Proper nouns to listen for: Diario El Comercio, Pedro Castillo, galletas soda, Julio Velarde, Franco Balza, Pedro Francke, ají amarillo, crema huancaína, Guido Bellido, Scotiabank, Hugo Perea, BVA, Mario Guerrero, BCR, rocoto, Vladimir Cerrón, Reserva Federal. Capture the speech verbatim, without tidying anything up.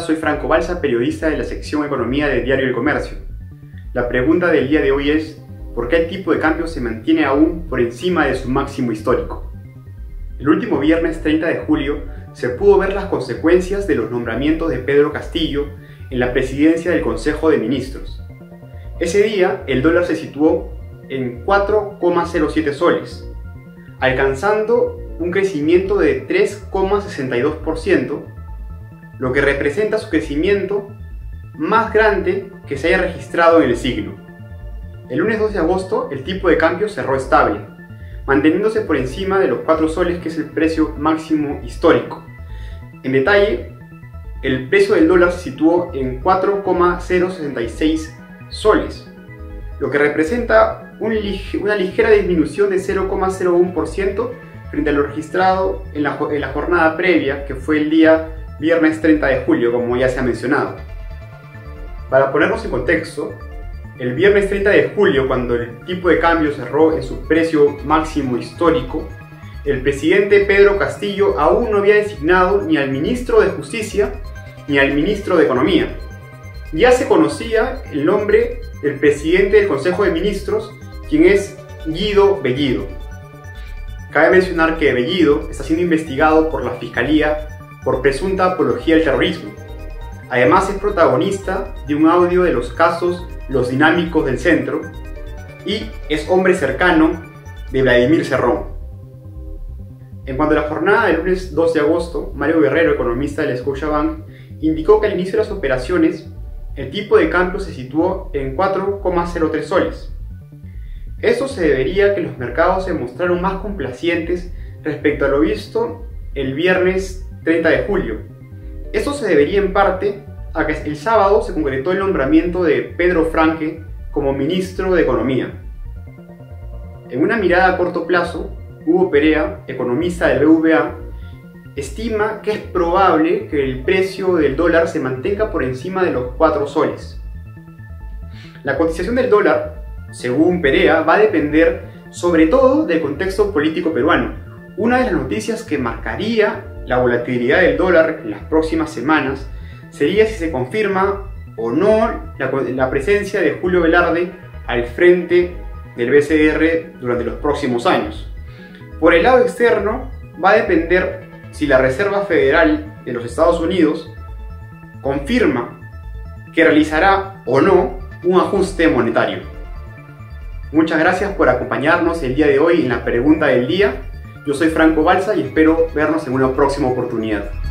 Hola, soy Franco Balza, periodista de la sección Economía de Diario El Comercio. La pregunta del día de hoy es, ¿por qué el tipo de cambio se mantiene aún por encima de su máximo histórico? El último viernes treinta de julio se pudo ver las consecuencias de los nombramientos de Pedro Castillo en la presidencia del Consejo de Ministros. Ese día el dólar se situó en cuatro coma cero siete soles, alcanzando un crecimiento de tres coma sesenta y dos por ciento, lo que representa su crecimiento más grande que se haya registrado en el siglo. El lunes dos de agosto el tipo de cambio cerró estable, manteniéndose por encima de los cuatro soles, que es el precio máximo histórico. En detalle, el precio del dólar se situó en cuatro coma cero sesenta y seis soles, lo que representa una ligera disminución de cero coma cero uno por ciento frente a lo registrado en la, en la jornada previa, que fue el día viernes treinta de julio, como ya se ha mencionado. Para ponernos en contexto, el viernes treinta de julio, cuando el tipo de cambio cerró en su precio máximo histórico, el presidente Pedro Castillo aún no había designado ni al ministro de Justicia ni al ministro de Economía. Ya se conocía el nombre del presidente del Consejo de Ministros, quien es Guido Bellido. Cabe mencionar que Bellido está siendo investigado por la Fiscalía por presunta apología al terrorismo. Además es protagonista de un audio de los casos Los Dinámicos del Centro y es hombre cercano de Vladimir Cerrón. En cuanto a la jornada del lunes dos de agosto, Mario Guerrero, economista del Scotiabank, indicó que al inicio de las operaciones el tipo de cambio se situó en cuatro coma cero tres soles. Esto se debería a que los mercados se mostraron más complacientes respecto a lo visto el viernes treinta de julio. Esto se debería en parte a que el sábado se concretó el nombramiento de Pedro Francke como ministro de Economía. En una mirada a corto plazo, Hugo Perea, economista del B V A, estima que es probable que el precio del dólar se mantenga por encima de los cuatro soles. La cotización del dólar, según Perea, va a depender sobre todo del contexto político peruano. Una de las noticias que marcaría la volatilidad del dólar en las próximas semanas sería si se confirma o no la, la presencia de Julio Velarde al frente del B C R durante los próximos años. Por el lado externo, va a depender si la Reserva Federal de los Estados Unidos confirma que realizará o no un ajuste monetario. Muchas gracias por acompañarnos el día de hoy en la pregunta del día. Yo soy Franco Balza y espero vernos en una próxima oportunidad.